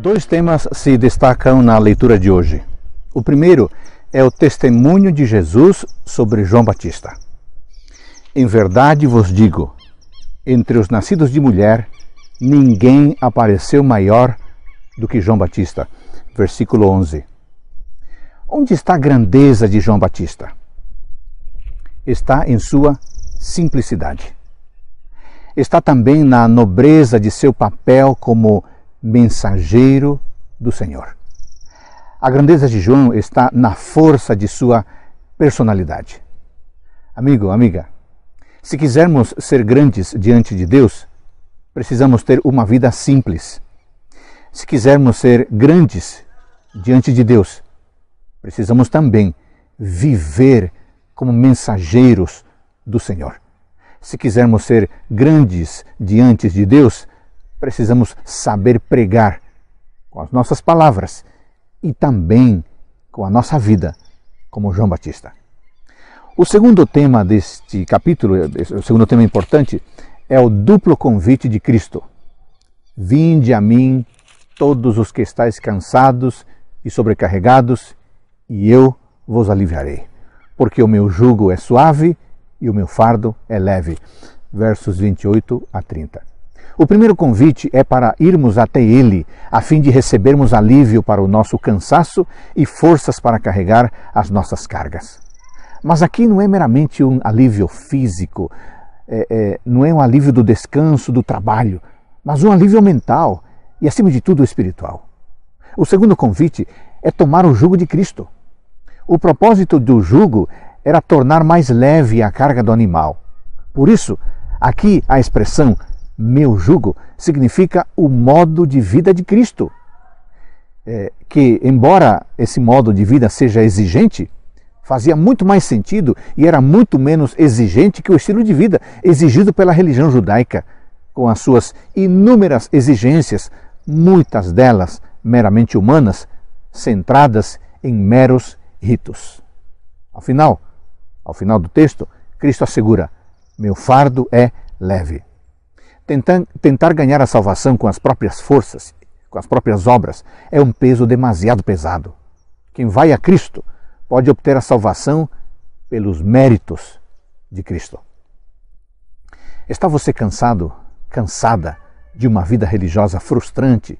Dois temas se destacam na leitura de hoje. O primeiro é o testemunho de Jesus sobre João Batista. Em verdade vos digo, entre os nascidos de mulher, ninguém apareceu maior do que João Batista. Versículo 11. Onde está a grandeza de João Batista? Está em sua simplicidade. Está também na nobreza de seu papel como mensageiro do Senhor. A grandeza de João está na força de sua personalidade. Amigo, amiga, se quisermos ser grandes diante de Deus, precisamos ter uma vida simples. Se quisermos ser grandes diante de Deus, precisamos também viver como mensageiros do Senhor. Se quisermos ser grandes diante de Deus, precisamos saber pregar com as nossas palavras e também com a nossa vida, como João Batista. O segundo tema deste capítulo, o segundo tema importante, é o duplo convite de Cristo. Vinde a mim, todos os que estáis cansados e sobrecarregados, e eu vos aliviarei, porque o meu jugo é suave e o meu fardo é leve. Versos 28 a 30. O primeiro convite é para irmos até Ele, a fim de recebermos alívio para o nosso cansaço e forças para carregar as nossas cargas. Mas aqui não é meramente um alívio físico, não é um alívio do descanso, do trabalho, mas um alívio mental e, acima de tudo, espiritual. O segundo convite é tomar o jugo de Cristo. O propósito do jugo era tornar mais leve a carga do animal. Por isso, aqui a expressão meu jugo significa o modo de vida de Cristo, que, embora esse modo de vida seja exigente, fazia muito mais sentido e era muito menos exigente que o estilo de vida exigido pela religião judaica, com as suas inúmeras exigências, muitas delas meramente humanas, centradas em meros ritos. Ao final do texto, Cristo assegura: meu fardo é leve. Tentar ganhar a salvação com as próprias forças, com as próprias obras, é um peso demasiado pesado. Quem vai a Cristo pode obter a salvação pelos méritos de Cristo. Está você cansado, cansada de uma vida religiosa frustrante,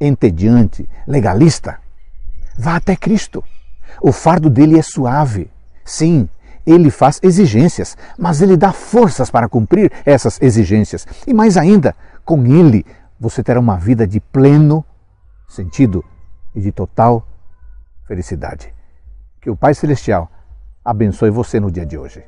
entediante, legalista? Vá até Cristo. O fardo dele é suave. Sim, Ele faz exigências, mas Ele dá forças para cumprir essas exigências. E mais ainda, com Ele você terá uma vida de pleno sentido e de total felicidade. Que o Pai Celestial abençoe você no dia de hoje.